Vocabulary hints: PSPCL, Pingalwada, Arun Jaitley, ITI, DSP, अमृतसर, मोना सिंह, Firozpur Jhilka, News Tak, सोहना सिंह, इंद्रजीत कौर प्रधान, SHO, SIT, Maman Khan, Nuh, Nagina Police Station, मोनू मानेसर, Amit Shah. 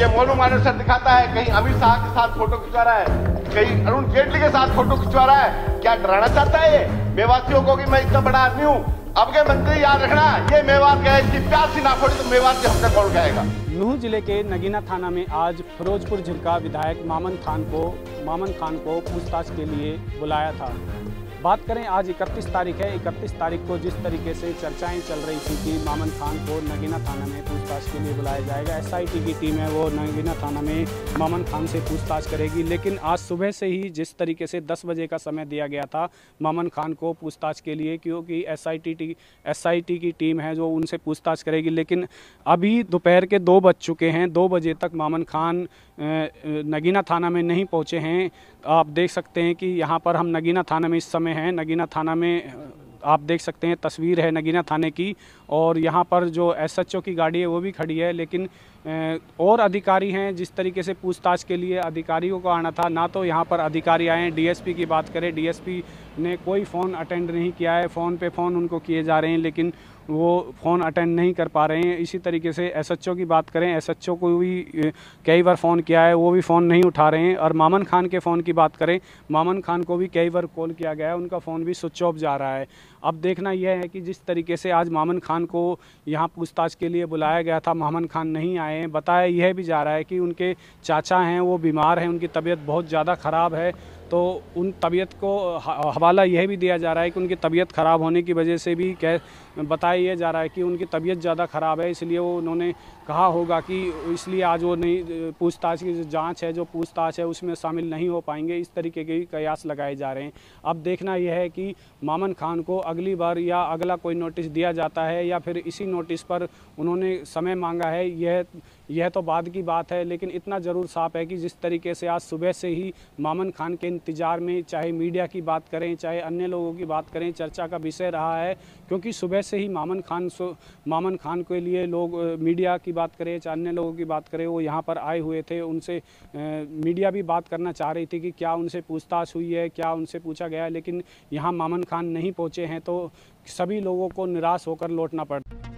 ये मोनू मानेसर दिखाता है, कहीं अमित शाह के साथ फोटो खिंचवा रहा है, कहीं अरुण जेटली के साथ फोटो खिंचवा रहा है। क्या डराना चाहता है ये मेवातियों को कि मैं इतना बड़ा आदमी हूँ? अब के मंत्री याद रखना, ये मेवात गए इसकी प्यास ही ना फोड़ी तो मेवात के हमने कौन गएगा। नूह जिले के नगीना थाना में आज फिरोजपुर झिलका विधायक मामन खान को पूछताछ के लिए बुलाया था। बात करें आज 31 तारीख है। 31 तारीख को जिस तरीके से चर्चाएं चल रही थी कि मामन खान को नगीना थाना में पूछताछ के लिए बुलाया जाएगा, SIT की टीम है वो नगीना थाना में मामन खान से पूछताछ करेगी, लेकिन आज सुबह से ही जिस तरीके से 10 बजे का समय दिया गया था मामन खान को पूछताछ के लिए, क्योंकि SIT की टीम है जो उनसे पूछताछ करेगी, लेकिन अभी दोपहर के 2 बज चुके हैं। 2 बजे तक मामन खान नगीना थाना में नहीं पहुँचे हैं। आप देख सकते हैं कि यहाँ पर हम नगीना थाना में इस समय है। नगीना थाना में आप देख सकते हैं, तस्वीर है नगीना थाने की, और यहाँ पर जो SHO की गाड़ी है वो भी खड़ी है, लेकिन और अधिकारी हैं जिस तरीके से पूछताछ के लिए अधिकारियों को आना था, ना तो यहाँ पर अधिकारी आए हैं। DSP की बात करें, DSP ने कोई फ़ोन अटेंड नहीं किया है, फ़ोन पे फ़ोन उनको किए जा रहे हैं लेकिन वो फ़ोन अटेंड नहीं कर पा रहे हैं। इसी तरीके से SHO की बात करें, SHO को भी कई बार फ़ोन किया है, वो भी फ़ोन नहीं उठा रहे हैं। और मामन खान के फ़ोन की बात करें, मामन खान को भी कई बार कॉल किया गया है, उनका फ़ोन भी स्विच ऑफ जा रहा है। अब देखना यह है कि जिस तरीके से आज मामन खान को यहाँ पूछताछ के लिए बुलाया गया था, मामन खान नहीं आए हैं। बताया यह भी जा रहा है कि उनके चाचा हैं वो बीमार हैं, उनकी तबीयत बहुत ज़्यादा ख़राब है, तो उन तबीयत को हवाला यह भी दिया जा रहा है कि उनकी तबीयत ख़राब होने की वजह से भी बताया यह जा रहा है कि उनकी तबीयत ज़्यादा ख़राब है, इसलिए वो उन्होंने कहा होगा कि इसलिए आज वो नहीं, पूछताछ की जो पूछताछ है उसमें शामिल नहीं हो पाएंगे। इस तरीके के कयास लगाए जा रहे हैं। अब देखना यह है कि मामन खान को अगली बार या अगला कोई नोटिस दिया जाता है या फिर इसी नोटिस पर उन्होंने समय मांगा है, यह तो बाद की बात है, लेकिन इतना ज़रूर साफ है कि जिस तरीके से आज सुबह से ही मामन खान के इंतज़ार में, चाहे मीडिया की बात करें चाहे अन्य लोगों की बात करें, चर्चा का विषय रहा है। क्योंकि सुबह से ही मामन खान के लिए लोग, मीडिया की बात करें चाहे अन्य लोगों की बात करें, वो यहाँ पर आए हुए थे। उनसे मीडिया भी बात करना चाह रही थी कि क्या उनसे पूछताछ हुई है, क्या उनसे पूछा गया है, लेकिन यहाँ मामन खान नहीं पहुँचे हैं, तो सभी लोगों को निराश होकर लौटना पड़ा।